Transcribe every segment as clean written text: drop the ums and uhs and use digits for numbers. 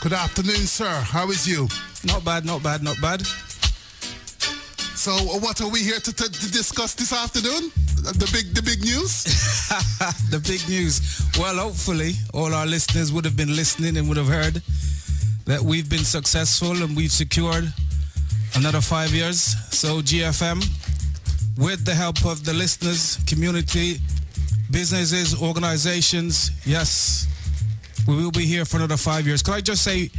Good afternoon, sir. How is you? Not bad, not bad, not bad. So what are we here to discuss this afternoon? The big news? The big news. Well, hopefully all our listeners would have been listening and would have heard that we've been successful and we've secured another 5 years. So GFM, with the help of the listeners, community, businesses, organizations, yes, we will be here for another 5 years. Could I just say,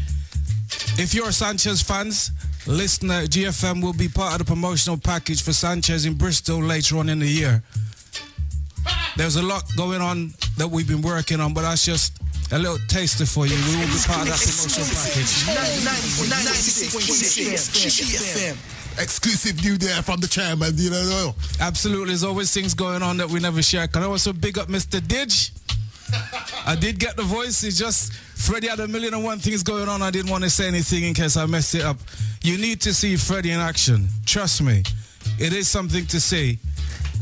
if you're Sanchez fans, listener, GFM will be part of the promotional package for Sanchez in Bristol later on in the year. There's a lot going on that we've been working on, but that's just a little taster for you. We will be part of that promotional package. Exclusive new there from the chairman, you know. Absolutely, there's always things going on that we never share. Can I also big up Mr. Didge? I did get the voice, it's just Freddie had 1,001 things going on. I didn't want to say anything in case I messed it up. You need to see Freddie in action. Trust me, it is something to see.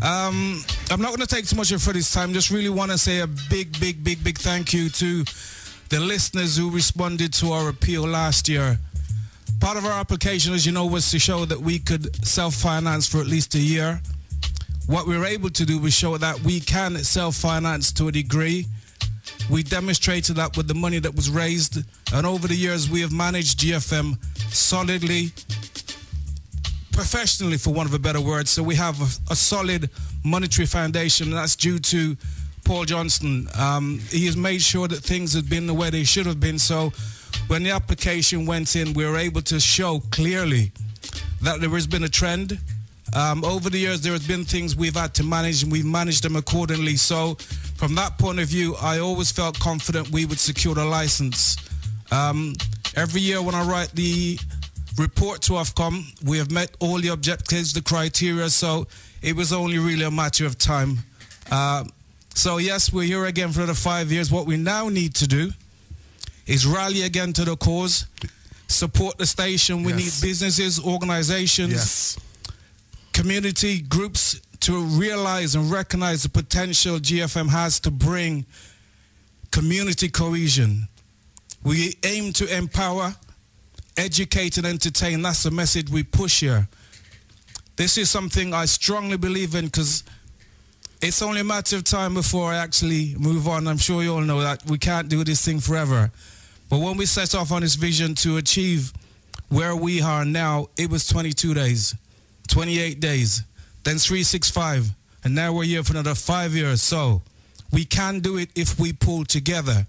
I'm not going to take too much of Freddie's time. Just really want to say a big thank you to the listeners who responded to our appeal last year. Part of our application, as you know, was to show that we could self-finance for at least a year. What we were able to do was show that we can self-finance to a degree. We demonstrated that with the money that was raised, and over the years we have managed GFM solidly, professionally, for want of a better word. So we have a solid monetary foundation, and that's due to Paul Johnston. He has made sure that things have been the way they should have been. So when the application went in, we were able to show clearly that there has been a trend. Over the years, there have been things we've had to manage, and we've managed them accordingly. So from that point of view, I always felt confident we would secure the license. Every year when I write the report to Ofcom, we have met all the objectives, the criteria, so it was only really a matter of time. So yes, we're here again for another 5 years. What we now need to do is rally again to the cause, support the station. We yes. need businesses, organizations, yes. community groups to realize and recognize the potential GFM has to bring community cohesion. We aim to empower, educate and entertain. That's the message we push here. This is something I strongly believe in, because it's only a matter of time before I actually move on. I'm sure you all know that we can't do this thing forever. But when we set off on this vision to achieve where we are now, it was 22 days. 28 days, then 365, and now we're here for another 5 years. So we can do it if we pull together.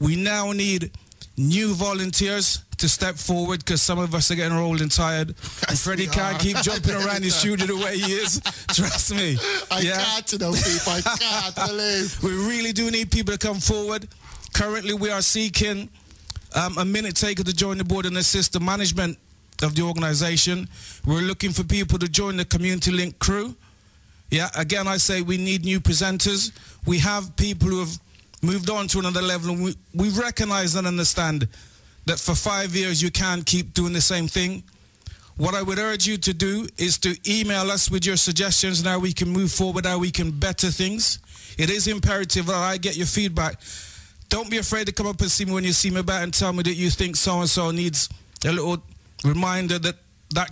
We now need new volunteers to step forward, because some of us are getting old and tired, and Freddie can't keep jumping around his studio the way he is. Trust me. I can't, you know, people. I can't believe. We really do need people to come forward. Currently, we are seeking a minute taker to join the board and assist the management of the organization. We're looking for people to join the Community Link crew. Yeah, again, I say we need new presenters. We have people who have moved on to another level, and we recognize and understand that for 5 years you can't keep doing the same thing. What I would urge you to do is to email us with your suggestions and how we can move forward, how we can better things. It is imperative that I get your feedback. Don't be afraid to come up and see me when you see me about and tell me that you think so-and-so needs a little reminder that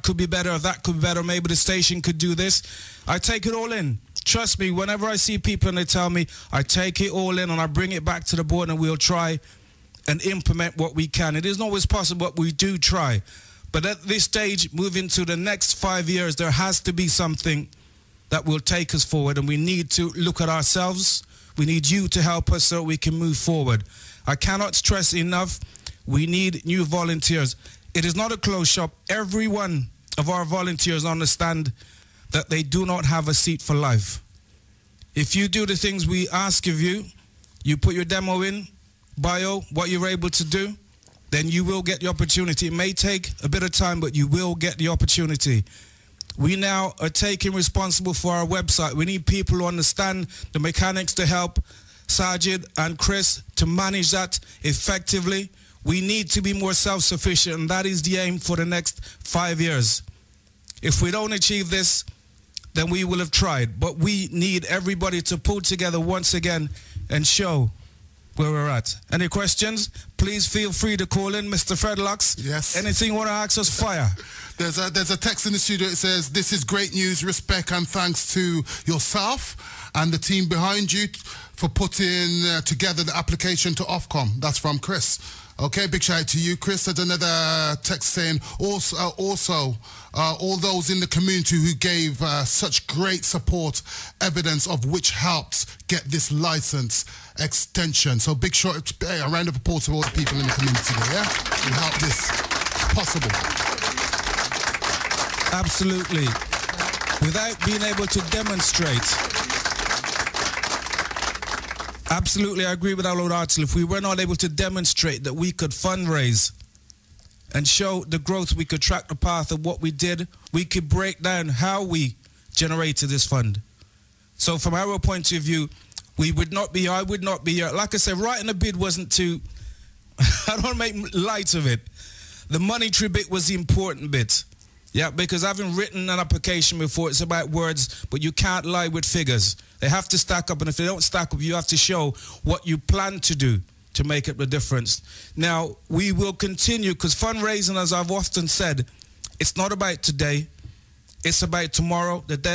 could be better, that could be better, maybe the station could do this. I take it all in. Trust me, whenever I see people and they tell me, I take it all in and I bring it back to the board, and we'll try and implement what we can. It isn't always possible, but we do try. But at this stage, moving to the next 5 years, there has to be something that will take us forward, and we need to look at ourselves. We need you to help us so we can move forward. I cannot stress enough, we need new volunteers. It is not a closed shop. Every one of our volunteers understand that they do not have a seat for life. If you do the things we ask of you, you put your demo in, bio, what you're able to do, then you will get the opportunity. It may take a bit of time, but you will get the opportunity. We now are taking responsible for our website. We need people who understand the mechanics to help Sajid and Chris to manage that effectively. We need to be more self-sufficient, and that is the aim for the next 5 years. If we don't achieve this, then we will have tried. But we need everybody to pull together once again and show where we're at. Any questions? please feel free to call in, Mr. Fredlocks. Yes. Anything you want to ask us, fire. There's a text in the studio that says, this is great news, respect and thanks to yourself and the team behind you for putting together the application to Ofcom. That's from Chris. Okay, big shout out to you, Chris. There's another text saying, also all those in the community who gave such great support, evidence of which helped get this license extension. So big shout, hey, a round of applause to all the people in the community there, yeah? Who helped this possible. Absolutely. Without being able to demonstrate... Absolutely, I agree with our Lord Artel. If we were not able to demonstrate that we could fundraise and show the growth, we could track the path of what we did, we could break down how we generated this fund. So from our point of view, we would not be, I would not be, like I said, writing a bid wasn't too, I don't make light of it. The monetary bit was the important bit. Yeah, because having written an application before, it's about words, but you can't lie with figures. They have to stack up, and if they don't stack up, you have to show what you plan to do to make up the difference. Now, we will continue, because fundraising, as I've often said, it's not about today. It's about tomorrow, the day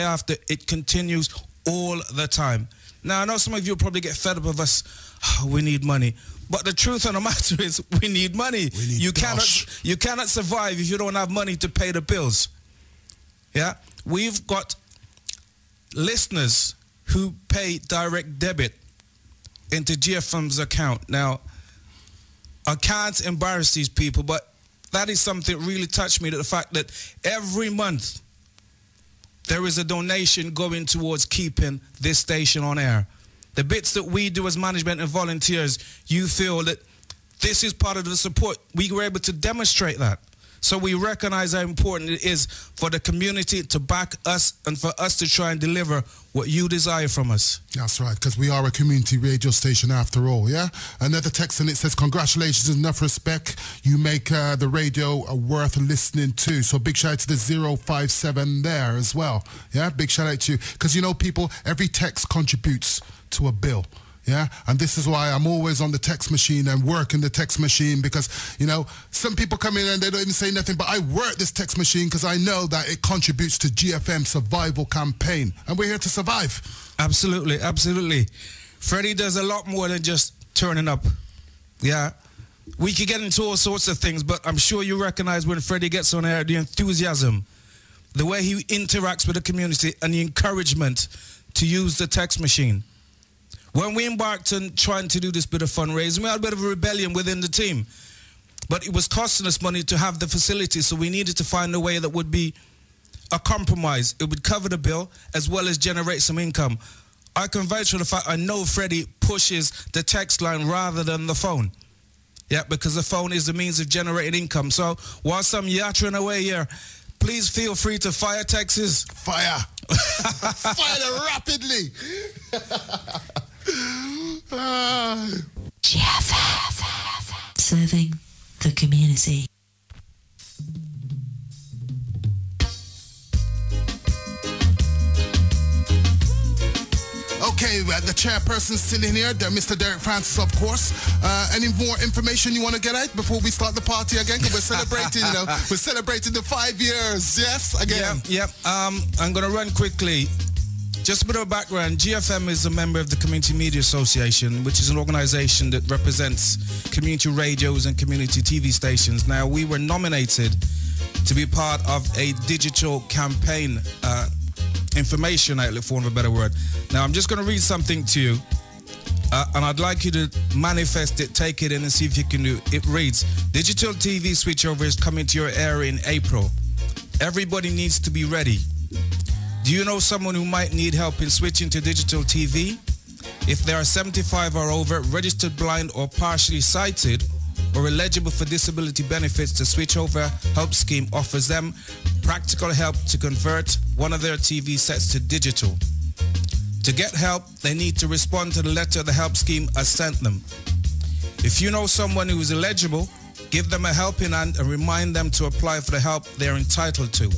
after, it continues all the time. Now, I know some of you will probably get fed up of us, oh, we need money. But the truth of the matter is, we need money. We need you cannot survive if you don't have money to pay the bills. Yeah, we've got listeners who pay direct debit into GFM's account. Now, I can't embarrass these people, but that is something that really touched me, that the fact that every month there is a donation going towards keeping this station on air. The bits that we do as management and volunteers, you feel that this is part of the support. We were able to demonstrate that. So we recognize how important it is for the community to back us and for us to try and deliver what you desire from us. That's right, because we are a community radio station after all, yeah? Another text and it says, congratulations, enough respect. You make the radio worth listening to. So big shout out to the 057 there as well, yeah? Big shout out to you. Because you know, people, every text contributes to a bill, yeah? And this is why I'm always on the text machine and working the text machine, because, you know, some people come in and they don't even say nothing, but I work this text machine because I know that it contributes to GFM's survival campaign, and we're here to survive. Absolutely, absolutely. Freddie does a lot more than just turning up, yeah? We could get into all sorts of things, but I'm sure you recognize when Freddie gets on air, the enthusiasm, the way he interacts with the community and the encouragement to use the text machine. When we embarked on trying to do this bit of fundraising, we had a bit of a rebellion within the team. But it was costing us money to have the facility, so we needed to find a way that would be a compromise. It would cover the bill as well as generate some income. I conveyed the fact I know Freddie pushes the text line rather than the phone. Yeah, because the phone is the means of generating income. So while some yattering away here, please feel free to fire texts. Fire. Fire rapidly. GFM, serving the community. Okay, the chairperson sitting here, Mr. Derek Francis, of course. Any more information you want to get out before we start the party again? Because we're celebrating, you know, we're celebrating the 5 years, yes, again. Yep. I'm going to run quickly. Just a bit of background, GFM is a member of the Community Media Association, which is an organisation that represents community radios and community TV stations. Now, we were nominated to be part of a digital campaign information outlet, for want of a better word. Now, I'm just going to read something to you, and I'd like you to manifest it, take it in and see if you can do it. It reads, digital TV switchover is coming to your area in April. Everybody needs to be ready. Do you know someone who might need help in switching to digital TV? If they are 75 or over, registered blind or partially sighted, or eligible for disability benefits, the Switchover Help Scheme offers them practical help to convert one of their TV sets to digital. To get help, they need to respond to the letter the help scheme has sent them. If you know someone who is eligible, give them a helping hand and remind them to apply for the help they are entitled to.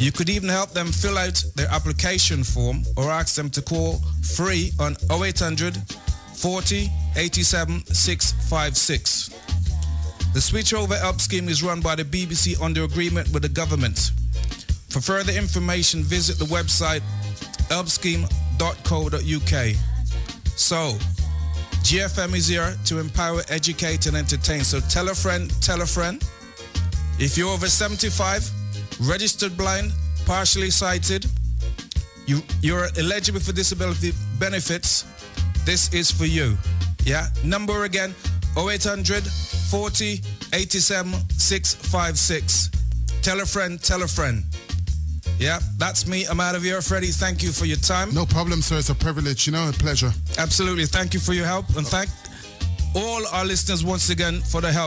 You could even help them fill out their application form or ask them to call free on 0800 40 87656. The switchover help scheme is run by the BBC under agreement with the government. For further information, visit the website helpscheme.co.uk. So, GFM is here to empower, educate and entertain. So tell a friend, tell a friend. If you're over 75, registered blind, partially sighted, you're eligible for disability benefits, this is for you. Yeah? Number again, 0800 40 87 656. Tell a friend, tell a friend. Yeah, that's me. I'm out of here, Freddie. Thank you for your time. No problem, sir. It's a privilege, you know, a pleasure. Absolutely. Thank you for your help. And thank all our listeners once again for the help.